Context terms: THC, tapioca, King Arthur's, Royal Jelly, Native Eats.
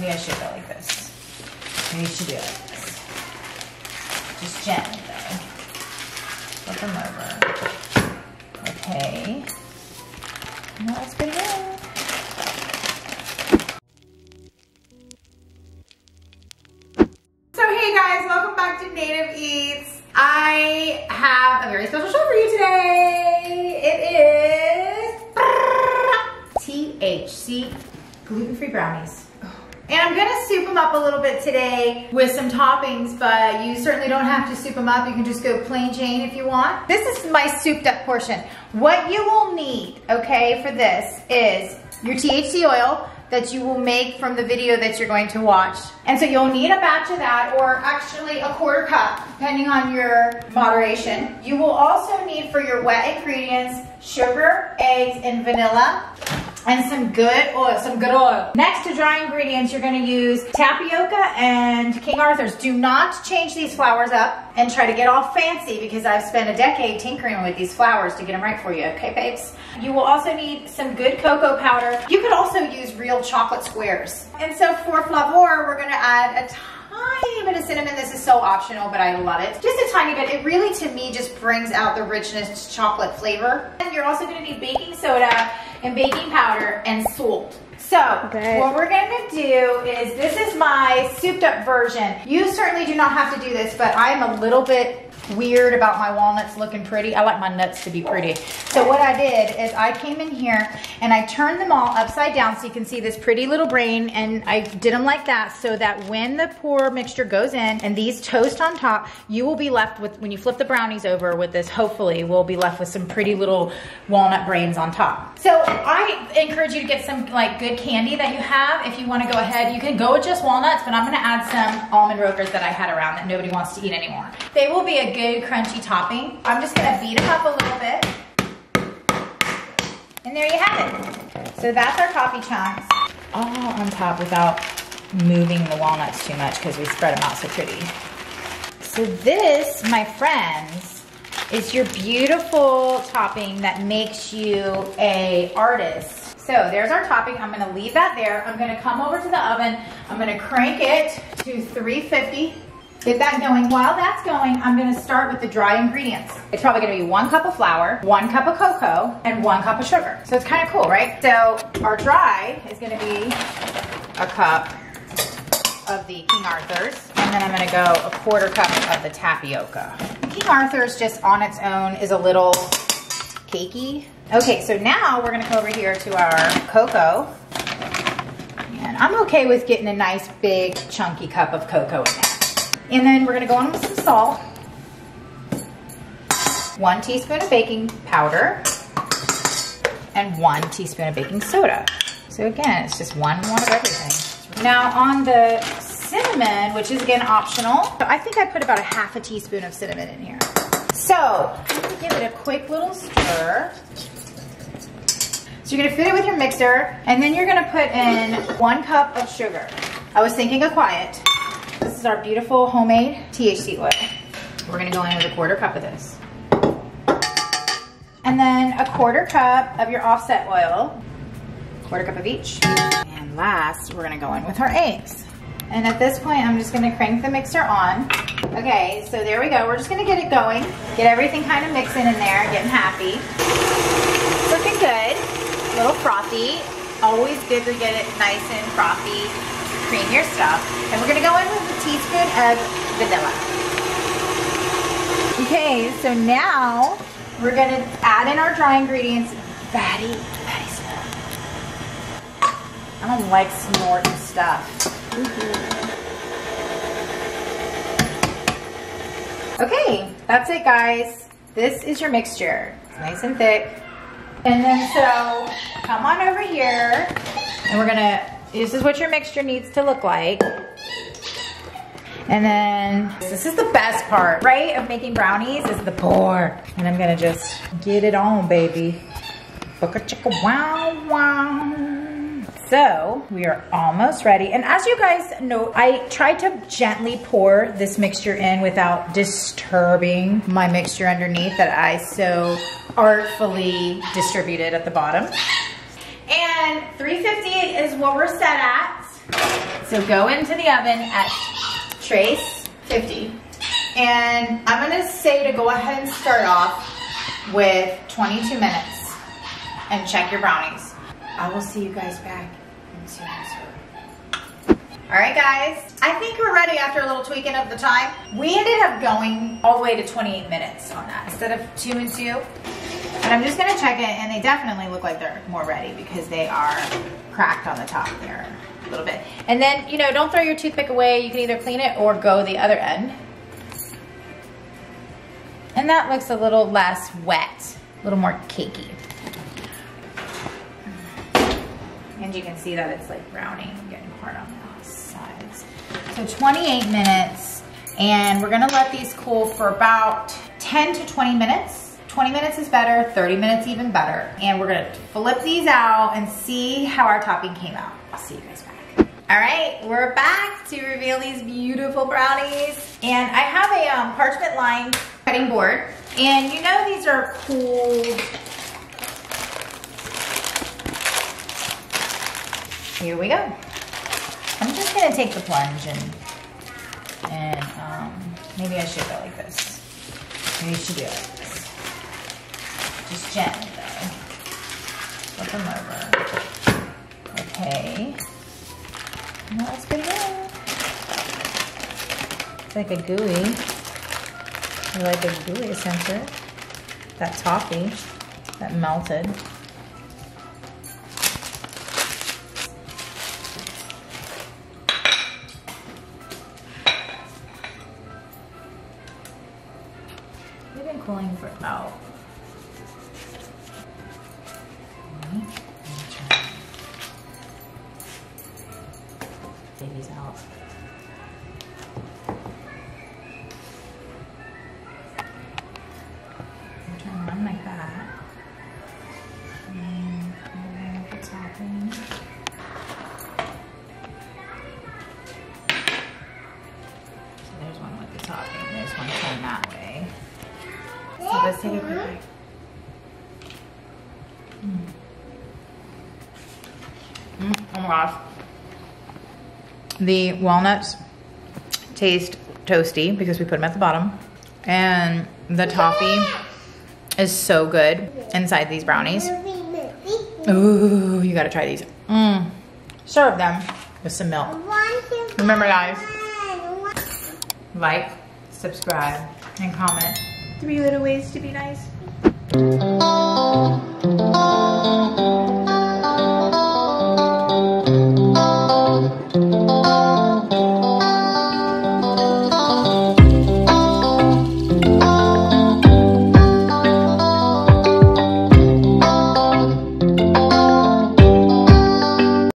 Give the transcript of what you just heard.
Maybe I should go like this. Maybe you should do it like this. Just gently though. Flip them over. Okay. Now that's pretty good. So hey guys, welcome back to Native Eats. I have a very special show for you today. It is THC gluten-free brownies. And I'm gonna soup them up a little bit today with some toppings, but you certainly don't have to soup them up. You can just go plain Jane if you want. This is my souped up portion. What you will need, okay, for this is your THC oil that you will make from the video that you're going to watch. And so you'll need a batch of that, or actually a quarter cup, depending on your moderation. You will also need for your wet ingredients, sugar, eggs, and vanilla. And some good oil, Next to dry ingredients, you're gonna use tapioca and King Arthur's. Do not change these flours up and try to get all fancy, because I've spent a decade tinkering with these flours to get them right for you, okay babes? You will also need some good cocoa powder. You could also use real chocolate squares. And so for flavor, we're gonna add a tiny bit of cinnamon. This is so optional, but I love it. Just a tiny bit. It really, to me, just brings out the richness, chocolate flavor. And you're also gonna need baking soda and baking powder and salt. So what we're gonna do is, this is my souped up version. You certainly do not have to do this, but I'm a little bit weird about my walnuts looking pretty. I like my nuts to be pretty. So what I did is I came in here and I turned them all upside down so you can see this pretty little brain, and I did them like that so that when the pour mixture goes in and these toast on top, you will be left with, when you flip the brownies over with this, hopefully we'll be left with some pretty little walnut brains on top. So I encourage you to get some like good candy that you have. If you want to go ahead, you can go with just walnuts, but I'm going to add some almond rollers that I had around that nobody wants to eat anymore. They will be a good crunchy topping. I'm just gonna beat them up a little bit. And there you have it. So that's our coffee chunks. All on top without moving the walnuts too much, because we spread them out so pretty. So this, my friends, is your beautiful topping that makes you an artist. So there's our topping. I'm gonna leave that there. I'm gonna come over to the oven. I'm gonna crank it to 350. Get that going. While that's going, I'm gonna start with the dry ingredients. It's probably gonna be 1 cup of flour, 1 cup of cocoa, and 1 cup of sugar. So it's kind of cool, right? So our dry is gonna be a cup of the King Arthur's, and then I'm gonna go a quarter cup of the tapioca. King Arthur's just on its own is a little cakey. Okay, so now we're gonna come over here to our cocoa. And I'm okay with getting a nice big chunky cup of cocoa in there. And then we're gonna go on with some salt, 1 teaspoon of baking powder, and 1 teaspoon of baking soda. So again, it's just 1 of everything. Now on the cinnamon, which is again optional, I think I put about a half a teaspoon of cinnamon in here. So I'm gonna give it a quick little stir. So you're gonna fit it with your mixer, and then you're gonna put in 1 cup of sugar. I was thinking of quiet. This is our beautiful homemade THC oil. We're gonna go in with a quarter cup of this. And then a quarter cup of your offset oil, quarter cup of each. And last, we're gonna go in with our eggs. And at this point, I'm just gonna crank the mixer on. Okay, so there we go. We're just gonna get it going. Get everything kind of mixing in there, getting happy. Looking good, a little frothy. Always good to get it nice and frothy. Cream your stuff, and we're gonna go in with a teaspoon of vanilla. Okay, so now we're gonna add in our dry ingredients, very slow. I don't like snorting stuff. Okay, that's it guys. This is your mixture, it's nice and thick. And then so, come on over here, and we're gonna, this is what your mixture needs to look like. And then, this is the best part, right, of making brownies, is the pour. And I'm gonna just get it on, baby. Booka chicka wow wow. So, we are almost ready. And as you guys know, I tried to gently pour this mixture in without disturbing my mixture underneath that I so artfully distributed at the bottom. And 350 is what we're set at. So go into the oven at trace 50. And I'm gonna say to go ahead and start off with 22 minutes and check your brownies. I will see you guys back in soon. All right guys, I think we're ready after a little tweaking of the time. We ended up going all the way to 28 minutes on that instead of 2 and 2. But I'm just gonna check it, and they definitely look like they're more ready because they are cracked on the top there a little bit. And then, you know, don't throw your toothpick away. You can either clean it or go the other end. And that looks a little less wet, a little more cakey. And you can see that it's like browning, getting hard on that. Sides. So 28 minutes, and we're gonna let these cool for about 10 to 20 minutes. 20 minutes is better, 30 minutes even better. And we're gonna flip these out and see how our topping came out. I'll see you guys back. All right, we're back to reveal these beautiful brownies. And I have a parchment lined cutting board. And you know these are cool. Here we go. I'm just gonna take the plunge and maybe I should go like this. Maybe I should do it like this. Just gently though. Flip them over. Okay. Now that's good enough. It's like a gooey. Like a gooey center. That toffee that melted. Pulling for it out. Baby's out. Turn around like that. And I'm going to put topping. So there's one with the topping. There's one going that way. So let's take a quick bite. Oh my gosh. The walnuts taste toasty because we put them at the bottom. And the toffee is so good inside these brownies. Ooh, you gotta try these. Serve them with some milk. Remember guys, like, subscribe, and comment. 3 little ways to be nice.